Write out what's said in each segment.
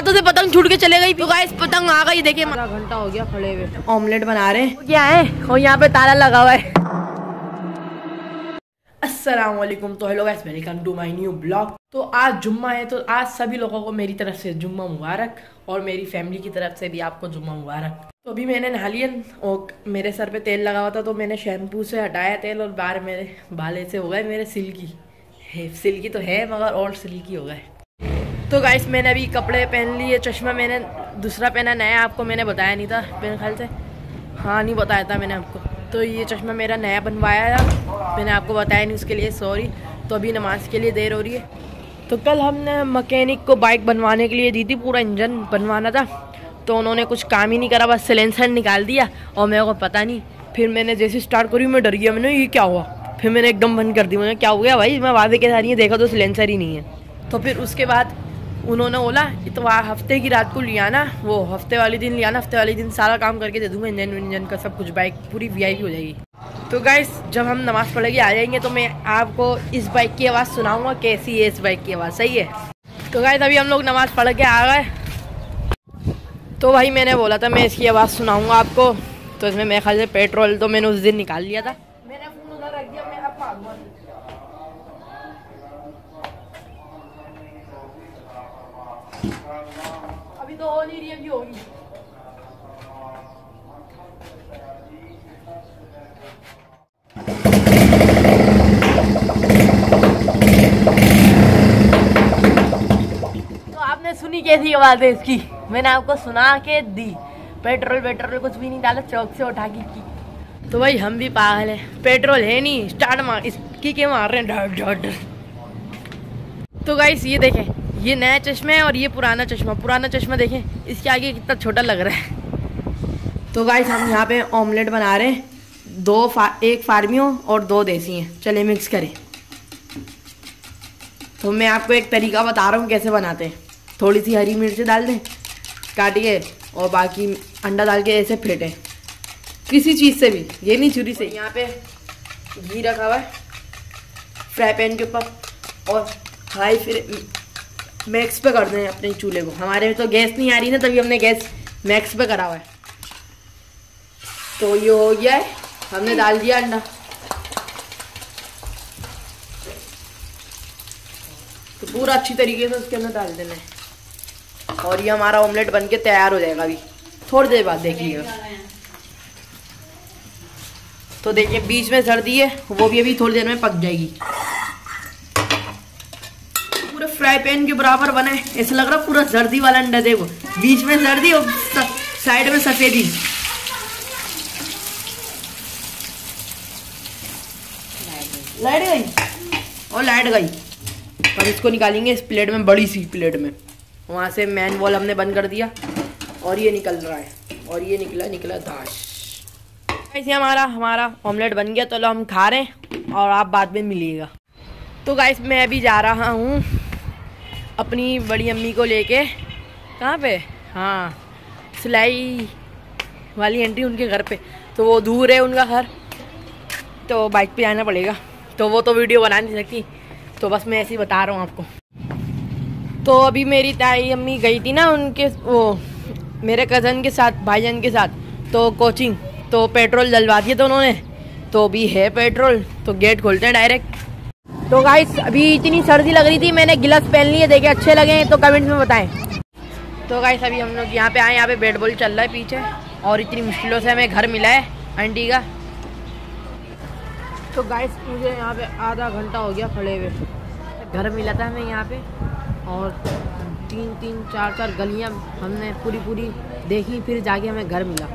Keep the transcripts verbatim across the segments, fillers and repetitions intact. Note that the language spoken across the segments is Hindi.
हाथों से पतंग छूट के चले गई। गाइस पतंग आ गई, देखिए आधा घंटा हो गया खड़े हुए। ऑमलेट बना रहे हैं क्या है, और यहाँ पे ताला लगा हुआ है। अस्सलामुअलैकुम, तो hello guys, welcome to my new blog. तो आज जुम्मा है, तो आज सभी लोगों को मेरी तरफ से जुम्मा मुबारक, और मेरी फैमिली की तरफ से भी आपको जुम्मा मुबारक। तो अभी मैंने नहा लिया और मेरे सर पे तेल लगा हुआ था, तो मैंने शैम्पू से हटाया तेल और बाल मेरे बाल ऐसे हो गए मेरे सिल्की है, सिल्की तो है मगर और सिल्की हो गए। तो गाइस मैंने अभी कपड़े पहन लिए, चश्मा मैंने दूसरा पहना नया, आपको मैंने बताया नहीं था मेरे ख्याल से, हाँ नहीं बताया था मैंने आपको। तो ये चश्मा मेरा नया बनवाया था, मैंने आपको बताया नहीं, उसके लिए सॉरी। तो अभी नमाज के लिए देर हो रही है। तो कल हमने मकैनिक को बाइक बनवाने के लिए दी थी, पूरा इंजन बनवाना था, तो उन्होंने कुछ काम ही नहीं करा, बस सिलेंसर निकाल दिया और मेरे को पता नहीं। फिर मैंने जैसे स्टार्ट करी मैं डर गया, मैंने ये क्या हुआ, फिर मैंने एकदम बंद कर दी। मैंने क्या हो गया भाई, मैं वादे के साथ नहीं देखा तो सिलेंसर ही नहीं है। तो फिर उसके बाद उन्होंने बोला तो हफ्ते की रात को ले आना, वो हफ्ते वाले दिन ले आना, हफ्ते वाले दिन सारा काम करके दे दूँगा, इंजन इंजन का सब कुछ, बाइक पूरी वीआईपी हो जाएगी। तो गाइस जब हम नमाज़ पढ़ के आ जाएंगे तो मैं आपको इस बाइक की आवाज़ सुनाऊंगा कैसी है इस बाइक की आवाज़, सही है। तो गाइस अभी हम लोग नमाज़ पढ़ के आ गए। तो भाई मैंने बोला था मैं इसकी आवाज़ सुनाऊँगा आपको, तो इसमें मेरे ख्याल से पेट्रोल तो मैंने उस दिन निकाल लिया था। मैंने फोन उधर रख दिया, मेरा पागल अभी तो हो नहीं रही, अभी होगी। तो आपने सुनी कैसी आवाज है इसकी, मैंने आपको सुना के दी। पेट्रोल पेट्रोल कुछ भी नहीं डाला, चौक से उठा के की। तो भाई हम भी पागल है, पेट्रोल है नहीं, स्टार्ट मार इसकी क्या मार रहे हैं, डर डर। तो गाइस ये देखें, ये नया चश्मा है और ये पुराना चश्मा। पुराना चश्मा देखें इसके आगे कितना छोटा लग रहा है। तो गाइस हम यहाँ पे ऑमलेट बना रहे हैं, दो फा, एक फार्मियों और दो देसी हैं, चले मिक्स करें। तो मैं आपको एक तरीका बता रहा हूँ कैसे बनाते हैं। थोड़ी सी हरी मिर्च डाल दें, काटिए, और बाकी अंडा डाल के ऐसे फेंटें किसी चीज़ से भी, ये नहीं छुरी से। यहाँ पर घी रखा हुआ है फ्राई पैन के ऊपर, और हाई फिर मैक्स पे कर दें अपने चूल्हे को, हमारे में तो गैस नहीं आ रही ना, तभी हमने गैस मैक्स पे करा हुआ है। तो ये हो गया है, हमने डाल दिया अंडा। तो पूरा अच्छी तरीके से उसके अंदर डाल देना है, और ये हमारा ऑमलेट बनके तैयार हो जाएगा। अभी थोड़ी देर बाद देखिएगा। तो देखिए बीच में सर्दी है, वो भी अभी थोड़ी देर में पक जाएगी। फ्राई पैन के बराबर बने, ऐसा लग रहा पूरा जर्दी वाला अंडा, देखो बीच में जर्दी और साइड में सफेदी। लाइट गई और लाइट गई। अब इसको निकालेंगे इस प्लेट में, बड़ी सी प्लेट में, वहाँ से मैन वॉल हमने बंद कर दिया। और ये निकल रहा है, और ये निकला निकला दाश। ऐसे हमारा हमारा ऑमलेट बन गया। तो हम खा रहे हैं और आप बाद में मिलिएगा। तो गाइस मैं अभी जा रहा हूँ अपनी बड़ी अम्मी को लेके, कहाँ पे, हाँ सिलाई वाली आंटी, उनके घर पे। तो वो दूर है उनका घर, तो बाइक पे जाना पड़ेगा, तो वो तो वीडियो बना नहीं सकती, तो बस मैं ऐसे ही बता रहा हूँ आपको। तो अभी मेरी ताई अम्मी गई थी ना उनके, वो मेरे कज़न के साथ, भाईजान के साथ, तो कोचिंग, तो पेट्रोल डलवा दिया था उन्होंने, तो अभी है पेट्रोल, तो गेट खोलते हैं डायरेक्ट। तो गाइस अभी इतनी सर्दी लग रही थी, मैंने गिलास पहन लिए, देखे अच्छे लगे हैं तो कमेंट में बताएं। तो गाइस अभी हम लोग यहाँ पे आए, यहाँ पे बैट बॉल चल रहा है पीछे, और इतनी मुश्किलों से हमें घर मिला है आंटी का। तो गाइस मुझे यहाँ पे आधा घंटा हो गया खड़े हुए, घर मिला था हमें यहाँ पे, और तीन तीन चार चार गलियाँ हमने पूरी पूरी देखी, फिर जाके हमें घर मिला।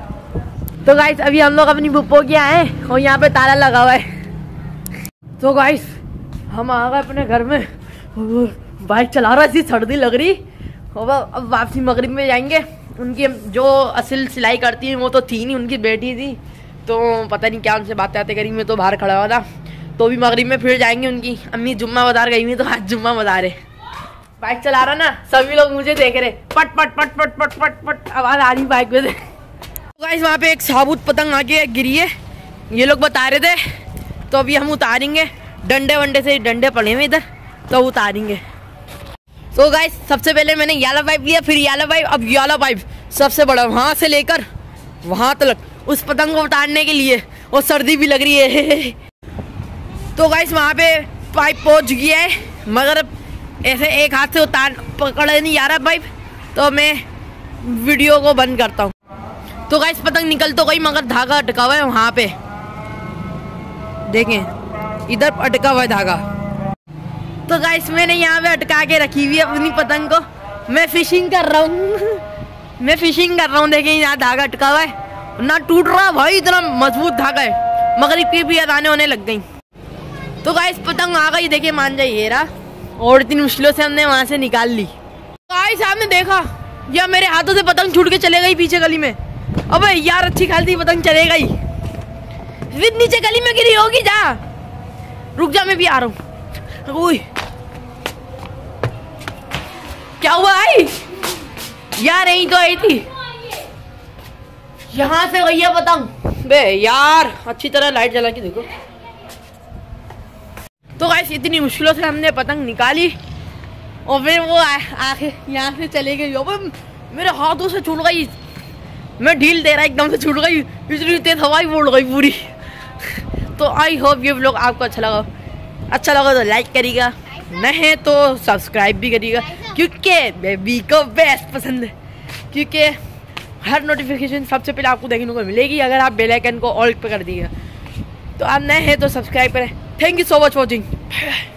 तो गाइस अभी हम लोग अपनी बुप्पो के आए और यहाँ पे ताला लगा हुआ है। तो गाइस हम आ गए अपने घर में, बाइक चला रहा है, सर्दी लग रही। अब वापसी मगरिब में जाएंगे, उनकी जो असल सिलाई करती है वो तो थी नहीं, उनकी बेटी थी, तो पता नहीं क्या उनसे बातें आते करी, मैं तो बाहर खड़ा हुआ था। तो भी मगरिब में फिर जाएंगे, उनकी अम्मी जुम्मा बाजार गई हुई, तो आज जुम्मा बाजार है। बाइक चला रहा ना, सभी लोग मुझे देख रहे, पट पट पट पट पट पट पट आवाज़ आ रही बाइक में से। गाइस वहाँ पे एक साबुत पतंग आके गिरी है, ये लोग बता रहे थे, तो अभी हम उतारेंगे, डंडे वंडे से डंडे पड़े हुए इधर, तो उतारेंगे। तो गाइस सबसे पहले मैंने याला वाइब लिया, फिर याला वाइब, अब याला वाइब सबसे बड़ा, वहाँ से लेकर वहाँ तक उस पतंग को उतारने के लिए। और सर्दी भी लग रही है। तो गाइस वहाँ पे पाइप पहुँच गया है, मगर ऐसे एक हाथ से उतार पकड़े नहीं आ रहा पाइप, तो मैं वीडियो को बंद करता हूँ। तो गाइस पतंग निकल तो गई, मगर धागा अटका हुआ है वहाँ पे, देखें इधर अटका हुआ है धागा। तो गाइस मैंने यहाँ पे अटका के रखी हुई है अपनी पतंग को। मैं फिशिंग कर रहा हूँ मैं फिशिंग कर रहा हूँ देखें यहाँ धागा अटका हुआ है, ना टूट रहा भाई, इतना मजबूत धागा है। मगर इतनी भी अदाने होने लग गई। तो गाइस पतंग आ गई, देखिए मान जाइए रहा, और इतनी मुश्किलों से हमने वहाँ से निकाल ली। गाइस आपने देखा या मेरे हाथों से पतंग छूट के चले गई पीछे गली में। अबे यार अच्छी खासी पतंग चले गई, फिर नीचे गली में गिरी होगी। जा रुक जा, मैं भी आ रहा हूँ। क्या हुआ आई यार, यही तो आई थी, यहाँ से भैया पतंग। बे यार अच्छी तरह लाइट जला के देखो। तो गाइस इतनी मुश्किलों से हमने पतंग निकाली, और फिर वो आके यहाँ से चले गई। अब मेरे हाथों से छूट गई, मैं ढील दे रहा एकदम से छूट गई, इतनी तेज हवाई उड़ गई पूरी। तो आई होप ये व्लॉग आपको अच्छा लगा, अच्छा लगा तो लाइक करिएगा, नहीं तो सब्सक्राइब भी करिएगा, क्योंकि बेबी को बेस्ट पसंद है, क्योंकि हर नोटिफिकेशन सबसे पहले आपको देखने को मिलेगी अगर आप बेल आइकन को ऑल पे कर दिएगा। तो आप नए हैं तो सब्सक्राइब करें। Thank you so much watching.